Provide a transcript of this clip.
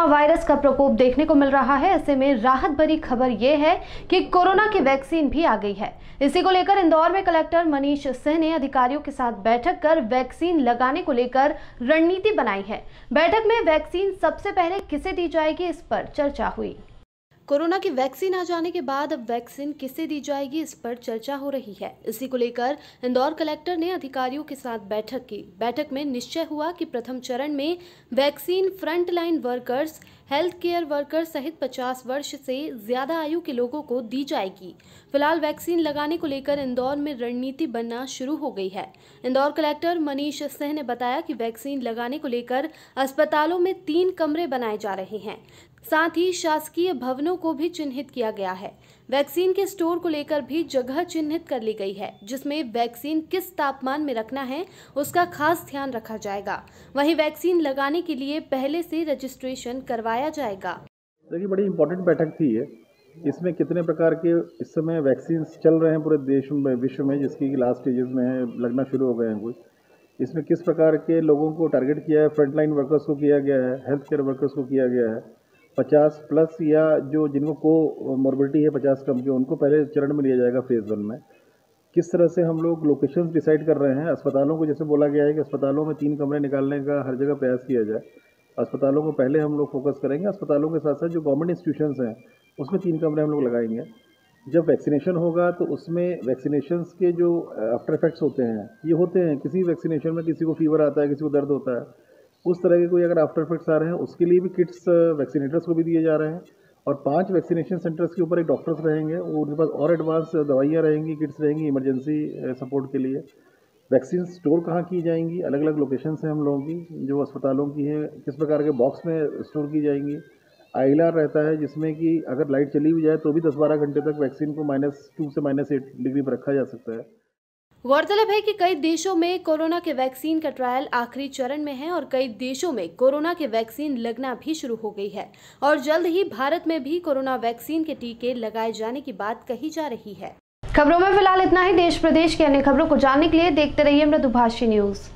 Corona virus का प्रकोप देखने को मिल रहा है। ऐसे में राहत भरी खबर ये है कि कोरोना की वैक्सीन भी आ गई है। इसी को लेकर इंदौर में कलेक्टर मनीष सिंह ने अधिकारियों के साथ बैठक कर वैक्सीन लगाने को लेकर रणनीति बनाई है। बैठक में वैक्सीन सबसे पहले किसे दी जाएगी, इस पर चर्चा हुई। कोरोना की वैक्सीन आ जाने के बाद अब वैक्सीन किसे दी जाएगी, इस पर चर्चा हो रही है। इसी को लेकर इंदौर कलेक्टर ने अधिकारियों के साथ बैठक की। बैठक में निश्चय हुआ कि प्रथम चरण में vaccine frontline workers, health care workers सहित 50 वर्ष से ज्यादा आयु के लोगों को दी जाएगी। फिलहाल वैक्सीन लगाने को लेकर इंदौर में रणनीति बनना शुरू हो गई है। इंदौर कलेक्टर मनीष सिंह ने बताया कि वैक्सीन लगाने को लेकर अस्पतालों में 3 कमरे बनाए जा रहे हैं। साथ ही शासकीय भवनों को भी चिन्हित किया गया है। वैक्सीन के स्टोर को लेकर भी जगह चिन्हित कर ली गई है, जिसमें वैक्सीन किस तापमान में रखना है उसका खास ध्यान रखा जाएगा। वहीं वैक्सीन लगाने के लिए पहले से रजिस्ट्रेशन करवाया जाएगा। देखिए, बड़ी इम्पोर्टेंट बैठक थी ये। इसमें कितने प्रकार के इस समय वैक्सीन चल रहे हैं पूरे देश में, विश्व में, जिसकी लास्ट स्टेजेस में लगना शुरू हो गए हैं कुछ। इसमें किस प्रकार के लोगों को टारगेट किया है, फ्रंटलाइन वर्कर्स को किया गया है, हेल्थ केयर वर्कर्स को किया गया है। 50+ या जो जिनको को मॉर्बिडिटी है 50 कम के, उनको पहले चरण में लिया जाएगा फेज़ 1 में। किस तरह से हम लोग लोकेशंस डिसाइड कर रहे हैं। अस्पतालों को जैसे बोला गया है कि अस्पतालों में 3 कमरे निकालने का हर जगह प्रयास किया जाए। अस्पतालों को पहले हम लोग फोकस करेंगे। अस्पतालों के साथ साथ जो गवर्नमेंट इंस्टीट्यूशंस हैं उसमें 3 कमरे हम लोग लगाएंगे। जब वैक्सीनेशन होगा तो उसमें वैक्सीनेशन के जो आफ्टर इफेक्ट्स होते हैं, ये होते हैं किसी वैक्सीनेशन में किसी को फीवर आता है, किसी को दर्द होता है, उस तरह के कोई अगर आफ्टर इफेक्ट्स आ रहे हैं उसके लिए भी किट्स वैक्सीनेटर्स को भी दिए जा रहे हैं। और 5 वैक्सीनेशन सेंटर्स के ऊपर एक डॉक्टर्स रहेंगे, उनके पास और एडवांस दवाइयाँ रहेंगी, किट्स रहेंगी इमरजेंसी सपोर्ट के लिए। वैक्सीन स्टोर कहाँ की जाएंगी, अलग अलग लोकेशंस हैं हम लोगों की जो अस्पतालों की हैं, किस प्रकार के बॉक्स में स्टोर की जाएंगी। ILR रहता है जिसमें कि अगर लाइट चली भी जाए तो भी 10-12 घंटे तक वैक्सीन को -2 से -8 डिग्री पर रखा जा सकता है। गौरतलब है कि कई देशों में कोरोना के वैक्सीन का ट्रायल आखिरी चरण में है और कई देशों में कोरोना के वैक्सीन लगना भी शुरू हो गई है और जल्द ही भारत में भी कोरोना वैक्सीन के टीके लगाए जाने की बात कही जा रही है। खबरों में फिलहाल इतना ही। देश प्रदेश की अन्य खबरों को जानने के लिए देखते रहिए मृदुभाषी न्यूज़।